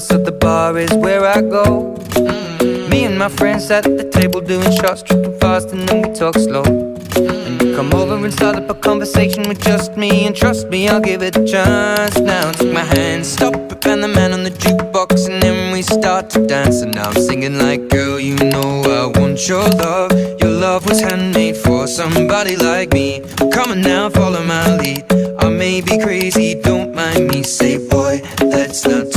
lover, so the bar is where I go. Me and my friends sat at the table doing shots, tripping fast, and then we talk slow. And you come over and start up a conversation with just me, and trust me, I'll give it a chance. Now take my hand, stop it, and the man on the jukebox, and then we start to dance. And now I'm singing like, girl, you know I want your love. Your love was handmade for somebody like me. Come on now, follow my lead. I may be crazy, don't mind me. Say boy, let's not